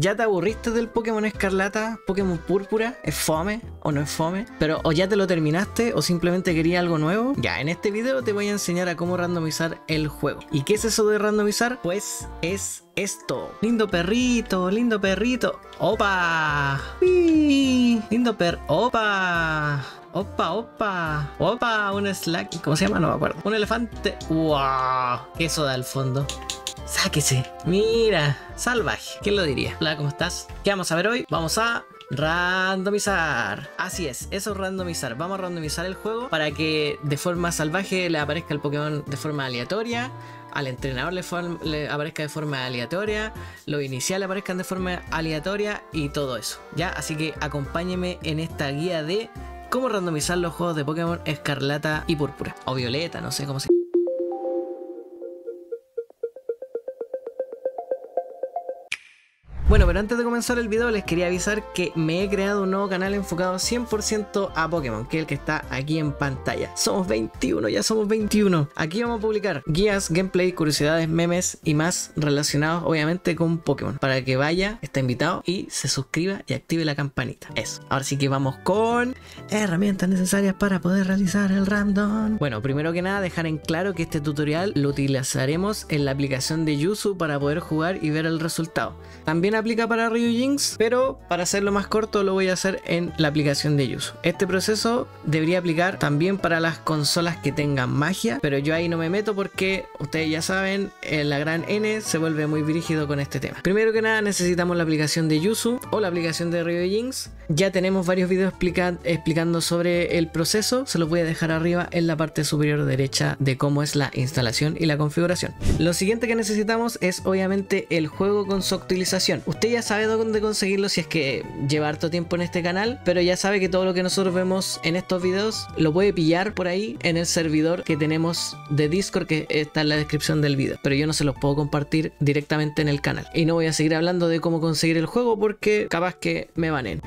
¿Ya te aburriste del Pokémon Escarlata, Pokémon Púrpura? ¿Es fome o no es fome? Pero o ya te lo terminaste o simplemente querías algo nuevo. Ya, en este video te voy a enseñar a cómo randomizar el juego. ¿Y qué es eso de randomizar? Pues es esto. Lindo perrito, lindo perrito. ¡Opa! ¡Uy! Lindo per... ¡Opa! Opa, opa, opa, un slack. ¿Cómo se llama? No me acuerdo. Un elefante. ¡Wow! Eso da al fondo. Sáquese. Mira, salvaje. ¿Quién lo diría? Hola, ¿cómo estás? ¿Qué vamos a ver hoy? Vamos a randomizar. Así es, eso es randomizar. Vamos a randomizar el juego para que de forma salvaje le aparezca el Pokémon de forma aleatoria. Al entrenador le aparezca de forma aleatoria, los iniciales aparezcan de forma aleatoria y todo eso. ¿Ya? Así que acompáñeme en esta guía de cómo randomizar los juegos de Pokémon Escarlata y Púrpura. O Violeta, no sé cómo se llama. Bueno, pero antes de comenzar el video les quería avisar que me he creado un nuevo canal enfocado 100% a Pokémon, que es el que está aquí en pantalla. Somos 21, ya somos 21. Aquí vamos a publicar guías, gameplay, curiosidades, memes y más relacionados obviamente con Pokémon. Para que vaya, está invitado y se suscriba y active la campanita. Eso. Ahora sí que vamos con herramientas necesarias para poder realizar el random. Bueno, primero que nada dejar en claro que este tutorial lo utilizaremos en la aplicación de Yuzu para poder jugar y ver el resultado. También aplica para Ryujinx, pero para hacerlo más corto lo voy a hacer en la aplicación de Yuzu. Este proceso debería aplicar también para las consolas que tengan magia, pero yo ahí no me meto porque ustedes ya saben, la gran N se vuelve muy brígido con este tema. Primero que nada necesitamos la aplicación de Yuzu o la aplicación de Ryujinx. Ya tenemos varios videos explicando sobre el proceso, se los voy a dejar arriba en la parte superior derecha de cómo es la instalación y la configuración. Lo siguiente que necesitamos es obviamente el juego con su actualización. Usted ya sabe dónde conseguirlo si es que lleva harto tiempo en este canal, pero ya sabe que todo lo que nosotros vemos en estos videos lo puede pillar por ahí en el servidor que tenemos de Discord, que está en la descripción del video, pero yo no se los puedo compartir directamente en el canal. Y no voy a seguir hablando de cómo conseguir el juego porque capaz que me banen.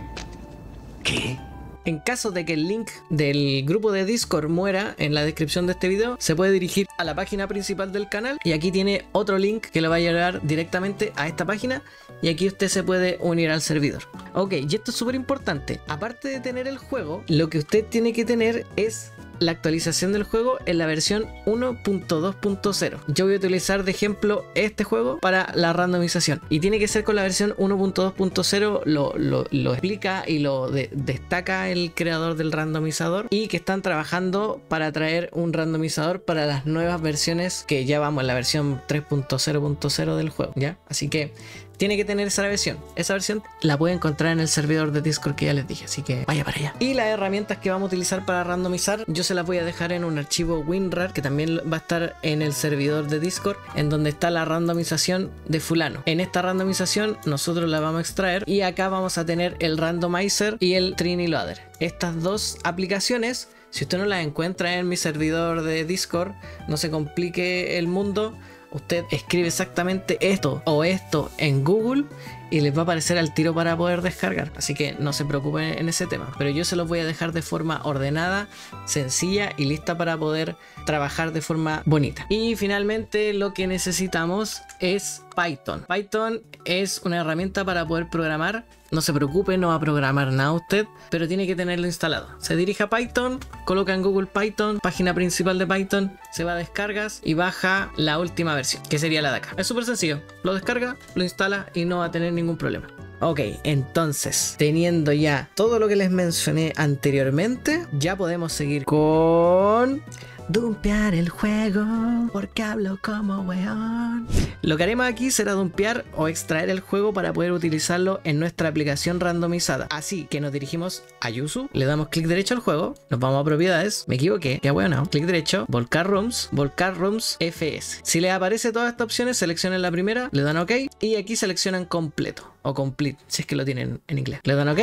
¿Qué? En caso de que el link del grupo de Discord muera en la descripción de este video, se puede dirigir a la página principal del canal y aquí tiene otro link que le va a llevar directamente a esta página y aquí usted se puede unir al servidor. Ok, y esto es súper importante. Aparte de tener el juego, lo que usted tiene que tener es la actualización del juego en la versión 1.2.0. yo voy a utilizar de ejemplo este juego para la randomización y tiene que ser con la versión 1.2.0. lo explica y lo destaca el creador del randomizador, y que están trabajando para traer un randomizador para las nuevas versiones, que ya vamos en la versión 3.0.0 del juego, ¿ya? Así que tiene que tener esa versión. Esa versión la puede encontrar en el servidor de Discord que ya les dije, así que vaya para allá. Y las herramientas que vamos a utilizar para randomizar, yo se las voy a dejar en un archivo WinRAR que también va a estar en el servidor de Discord, en donde está la randomización de fulano. En esta randomización nosotros la vamos a extraer y acá vamos a tener el Randomizer y el Trinity Loader. Estas dos aplicaciones, si usted no las encuentra en mi servidor de Discord, no se complique el mundo. Usted escribe exactamente esto o esto en Google y les va a aparecer al tiro para poder descargar. Así que no se preocupen en ese tema. Pero yo se los voy a dejar de forma ordenada, sencilla y lista para poder trabajar de forma bonita. Y finalmente lo que necesitamos es Python. Python es una herramienta para poder programar. No se preocupe, no va a programar nada usted, pero tiene que tenerlo instalado. Se dirige a Python, coloca en Google Python, página principal de Python, se va a descargas y baja la última versión, que sería la de acá. Es súper sencillo, lo descarga, lo instala y no va a tener ningún problema. Ok, entonces, teniendo ya todo lo que les mencioné anteriormente, ya podemos seguir con... dumpear el juego, porque hablo como weón. Lo que haremos aquí será dumpear o extraer el juego para poder utilizarlo en nuestra aplicación randomizada. Así que nos dirigimos a Yuzu, le damos clic derecho al juego, nos vamos a propiedades, me equivoqué, qué weón, no. Clic derecho, volcar rooms FS. Si les aparece todas estas opciones, seleccionen la primera, le dan OK y aquí seleccionan completo o complete, si es que lo tienen en inglés. Le dan OK.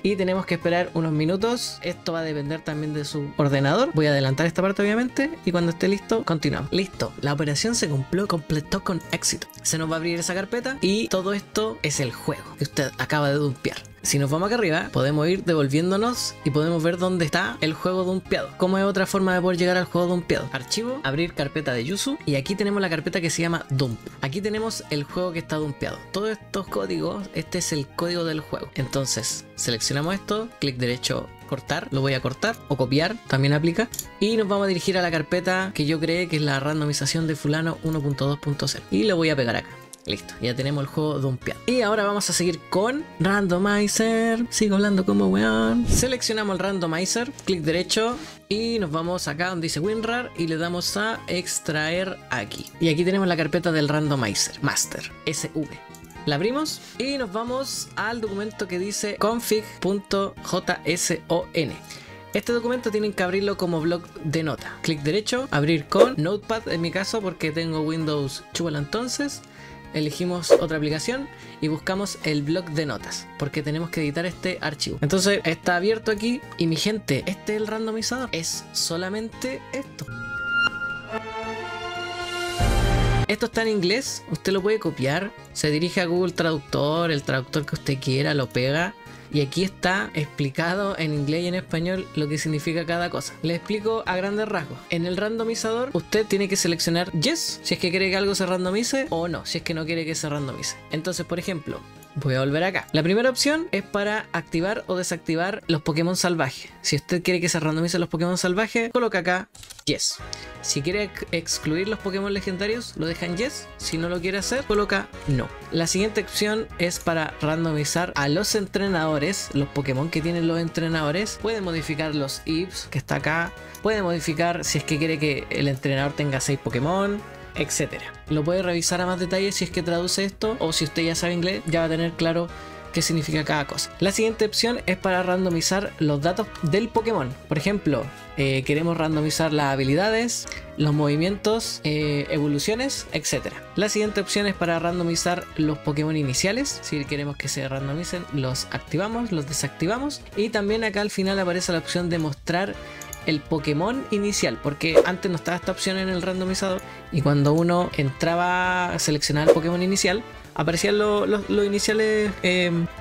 Y tenemos que esperar unos minutos. Esto va a depender también de su ordenador. Voy a adelantar esta parte obviamente. Y cuando esté listo, continuamos. Listo, la operación se completó con éxito. Se nos va a abrir esa carpeta. Y todo esto es el juego que usted acaba de dumpear. Si nos vamos acá arriba, podemos ir devolviéndonos y podemos ver dónde está el juego dumpeado. ¿Cómo es otra forma de poder llegar al juego dumpeado? Archivo, abrir carpeta de Yuzu, y aquí tenemos la carpeta que se llama dump. Aquí tenemos el juego que está dumpeado. Todos estos códigos, este es el código del juego. Entonces, seleccionamos esto, clic derecho, cortar, lo voy a cortar o copiar, también aplica, y nos vamos a dirigir a la carpeta que yo creé, que es la randomización de fulano 1.2.0, y lo voy a pegar acá. Listo, ya tenemos el juego dumpeado. Y ahora vamos a seguir con Randomizer. Sigo hablando como weón. Seleccionamos el Randomizer, clic derecho, y nos vamos acá donde dice WinRAR y le damos a extraer aquí. Y aquí tenemos la carpeta del Randomizer, master, SV. La abrimos y nos vamos al documento que dice config.json. Este documento tienen que abrirlo como bloc de nota. Clic derecho, abrir con Notepad en mi caso porque tengo Windows chúbalo entonces. Elegimos otra aplicación y buscamos el bloc de notas porque tenemos que editar este archivo. Entonces está abierto aquí y mi gente, este es el randomizador. Es solamente esto. Esto está en inglés, usted lo puede copiar, se dirige a Google Traductor, el traductor que usted quiera, lo pega. Y aquí está explicado en inglés y en español lo que significa cada cosa. Les explico a grandes rasgos. En el randomizador usted tiene que seleccionar yes, si es que quiere que algo se randomice, o no, si es que no quiere que se randomice. Entonces, por ejemplo, voy a volver acá. La primera opción es para activar o desactivar los Pokémon salvajes. Si usted quiere que se randomicen los Pokémon salvajes, coloca acá yes. Si quiere excluir los Pokémon legendarios, lo dejan yes. Si no lo quiere hacer, coloca no. La siguiente opción es para randomizar a los entrenadores, los Pokémon que tienen los entrenadores. Puede modificar los IVs que está acá. Puede modificar si es que quiere que el entrenador tenga 6 Pokémon, etcétera. Lo puede revisar a más detalle si es que traduce esto, o si usted ya sabe inglés ya va a tener claro qué significa cada cosa. La siguiente opción es para randomizar los datos del Pokémon. Por ejemplo, queremos randomizar las habilidades, los movimientos, evoluciones, etc. La siguiente opción es para randomizar los Pokémon iniciales. Si queremos que se randomicen, los activamos, los desactivamos. Y también acá al final aparece la opción de mostrar el Pokémon inicial, porque antes no estaba esta opción en el randomizador y cuando uno entraba a seleccionar el Pokémon inicial aparecían los iniciales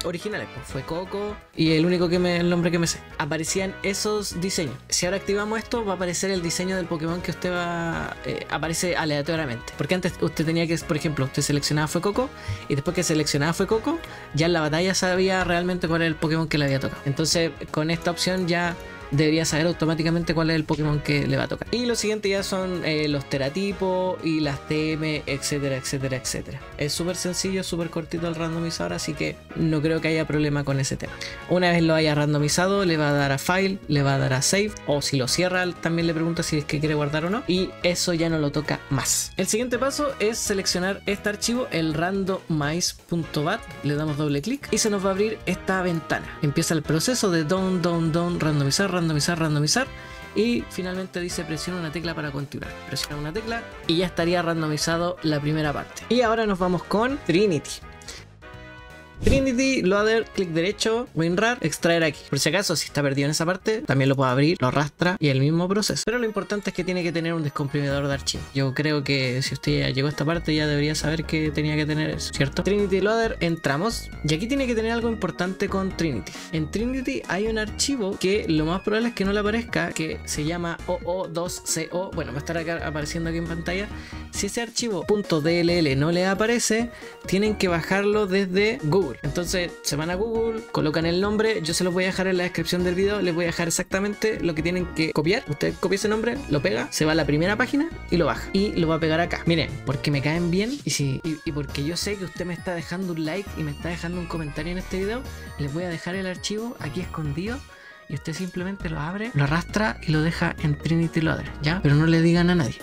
originales, pues Fuecoco y el único que el nombre que me sé. Aparecían esos diseños. Si ahora activamos esto, va a aparecer el diseño del Pokémon que usted va aparece aleatoriamente. Porque antes usted tenía que, por ejemplo, usted seleccionaba Fuecoco y después que seleccionaba Fuecoco, ya en la batalla sabía realmente cuál era el Pokémon que le había tocado. Entonces, con esta opción ya debería saber automáticamente cuál es el Pokémon que le va a tocar. Y lo siguiente ya son los teratipos y las TM, etcétera, etcétera, etcétera. Es súper sencillo, súper cortito el randomizador, así que no creo que haya problema con ese tema. Una vez lo haya randomizado, le va a dar a File, le va a dar a Save, o si lo cierra también le pregunta si es que quiere guardar o no, y eso ya no lo toca más. El siguiente paso es seleccionar este archivo, el randomize.bat, le damos doble clic y se nos va a abrir esta ventana. Empieza el proceso de randomizar, randomizar, randomizar, y finalmente dice presiona una tecla para continuar. Presiona una tecla y ya estaría randomizado la primera parte. Y ahora nos vamos con Trinity. Trinity Loader, clic derecho, WinRAR, extraer aquí. Por si acaso, si está perdido en esa parte, también lo puedo abrir, lo arrastra y el mismo proceso. Pero lo importante es que tiene que tener un descomprimidor de archivo. Yo creo que si usted ya llegó a esta parte, ya debería saber que tenía que tener eso, ¿cierto? Trinity Loader, entramos. Y aquí tiene que tener algo importante con Trinity. En Trinity hay un archivo que lo más probable es que no le aparezca, que se llama OO2CO. Bueno, va a estar acá apareciendo aquí en pantalla. Si ese archivo .dll no le aparece, tienen que bajarlo desde Google. Entonces se van a Google, colocan el nombre, yo se los voy a dejar en la descripción del video, les voy a dejar exactamente lo que tienen que copiar. Usted copia ese nombre, lo pega, se va a la primera página y lo baja, y lo va a pegar acá. Miren, porque me caen bien y porque yo sé que usted me está dejando un like y me está dejando un comentario en este video, les voy a dejar el archivo aquí escondido. Y usted simplemente lo abre, lo arrastra y lo deja en Trinity Loader, ¿ya? Pero no le digan a nadie.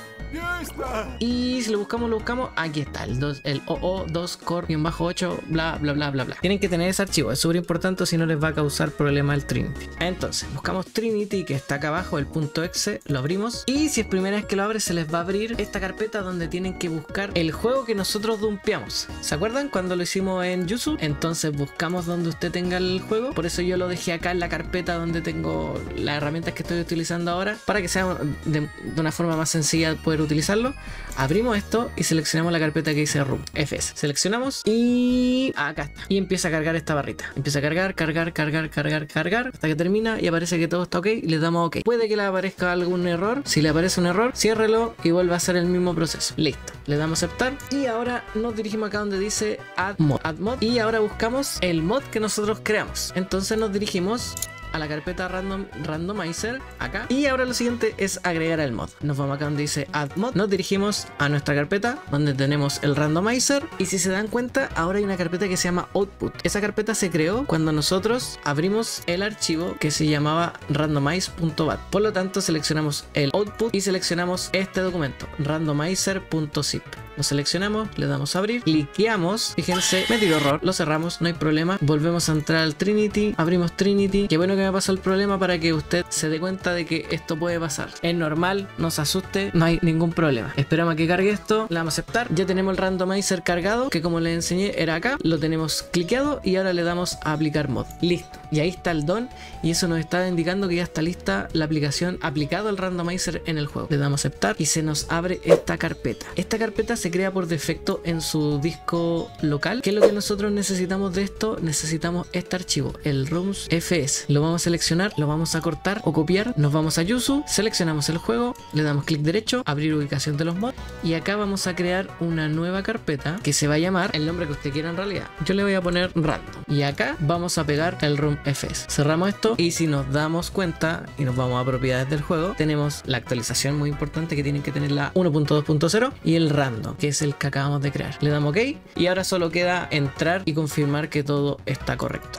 Y si lo buscamos, aquí está, el OO2Core-8, bla, bla, bla, bla, bla. Tienen que tener ese archivo, es súper importante, si no les va a causar problema el Trinity. Entonces, buscamos Trinity, que está acá abajo, el .exe, lo abrimos. Y si es primera vez que lo abre, se les va a abrir esta carpeta donde tienen que buscar el juego que nosotros dumpeamos. ¿Se acuerdan cuando lo hicimos en Yuzu? Entonces buscamos donde usted tenga el juego, por eso yo lo dejé acá en la carpeta donde donde tengo las herramientas que estoy utilizando ahora para que sea de una forma más sencilla poder utilizarlo. Abrimos esto y seleccionamos la carpeta que dice ROMFS. Seleccionamos y acá está. Y empieza a cargar esta barrita. Empieza a cargar hasta que termina y aparece que todo está ok. Y le damos ok. Puede que le aparezca algún error. Si le aparece un error, ciérrelo y vuelva a hacer el mismo proceso. Listo. Le damos a aceptar y ahora nos dirigimos acá donde dice add mod. Y ahora buscamos el mod que nosotros creamos. Entonces nos dirigimos a la carpeta randomizer acá, y ahora lo siguiente es agregar el mod. Nos vamos acá donde dice add mod, nos dirigimos a nuestra carpeta donde tenemos el randomizer, y si se dan cuenta ahora hay una carpeta que se llama output. Esa carpeta se creó cuando nosotros abrimos el archivo que se llamaba randomize.bat. por lo tanto seleccionamos el output y seleccionamos este documento randomizer.zip. Lo seleccionamos, le damos a abrir, cliqueamos, fíjense, me tiró error, lo cerramos, no hay problema, volvemos a entrar al Trinity, abrimos Trinity. Qué bueno que me pasó el problema para que usted se dé cuenta de que esto puede pasar. Es normal, no se asuste, no hay ningún problema. Esperamos a que cargue esto, le damos a aceptar, ya tenemos el randomizer cargado, que como les enseñé era acá, lo tenemos cliqueado y ahora le damos a aplicar mod. Listo, y ahí está el DOM y eso nos está indicando que ya está lista la aplicación, aplicado el randomizer en el juego. Le damos a aceptar y se nos abre esta carpeta. Esta carpeta se crea por defecto en su disco local. ¿Qué es lo que nosotros necesitamos de esto? Necesitamos este archivo, el ROMFS. Lo vamos a seleccionar, lo vamos a cortar o copiar, nos vamos a Yuzu, seleccionamos el juego, le damos clic derecho, abrir ubicación de los mods, y acá vamos a crear una nueva carpeta que se va a llamar el nombre que usted quiera en realidad. Yo le voy a poner random y acá vamos a pegar el ROMFS. Cerramos esto y si nos damos cuenta y nos vamos a propiedades del juego, tenemos la actualización muy importante que tienen que tener la 1.2.0 y el random, que es el que acabamos de crear. Le damos OK y ahora solo queda entrar y confirmar que todo está correcto.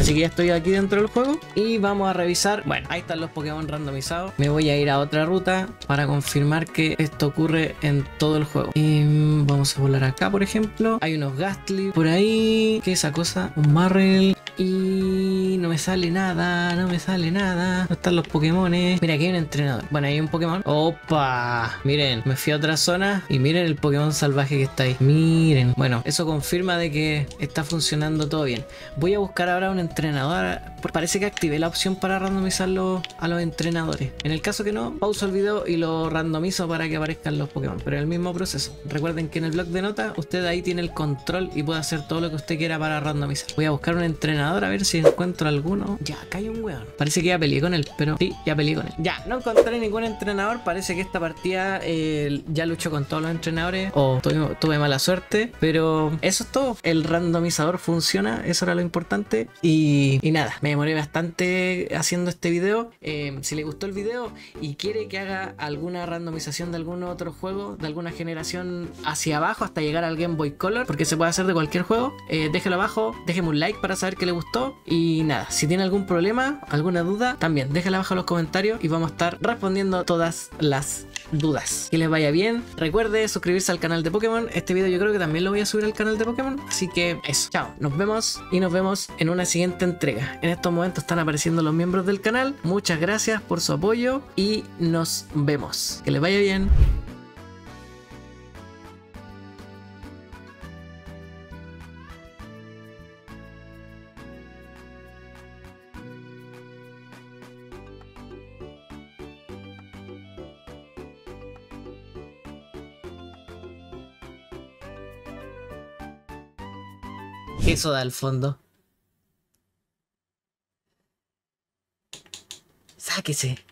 Así que ya estoy aquí dentro del juego y vamos a revisar. Bueno, ahí están los Pokémon randomizados. Me voy a ir a otra ruta para confirmar que esto ocurre en todo el juego. Y vamos a volar acá, por ejemplo. Hay unos Gastly por ahí. ¿Qué es esa cosa? Un Marill. Y no me sale nada, no me sale nada. No están los Pokémones. Mira, aquí hay un entrenador. Bueno, hay un Pokémon. ¡Opa! Miren, me fui a otra zona y miren el Pokémon salvaje que está ahí. Miren. Bueno, eso confirma de que está funcionando todo bien. Voy a buscar ahora un entrenador. Parece que activé la opción para randomizarlo a los entrenadores. En el caso que no, pauso el video y lo randomizo para que aparezcan los Pokémon. Pero es el mismo proceso. Recuerden que en el blog de notas usted ahí tiene el control y puede hacer todo lo que usted quiera para randomizar. Voy a buscar un entrenador a ver si encuentro alguno. Ya, acá hay un weón. Parece que ya peleé con él, pero sí, ya peleé con él. Ya, no encontré ningún entrenador. Parece que esta partida ya luchó con todos los entrenadores o tuve mala suerte, pero eso es todo. El randomizador funciona, eso era lo importante. Y nada, me demoré bastante haciendo este video. Si le gustó el video y quiere que haga alguna randomización de algún otro juego, de alguna generación hacia abajo hasta llegar al Game Boy Color, porque se puede hacer de cualquier juego, déjelo abajo, déjeme un like para saber que le gustó. Y nada, si tiene algún problema, alguna duda, también déjala abajo en los comentarios y vamos a estar respondiendo todas las dudas. Que les vaya bien, recuerde suscribirse al canal de Pokémon. Este video yo creo que también lo voy a subir al canal de Pokémon, así que eso, chao, nos vemos y nos vemos en una siguiente entrega. En estos momentos están apareciendo los miembros del canal, muchas gracias por su apoyo y nos vemos, que les vaya bien. Eso da al fondo. Sáquese.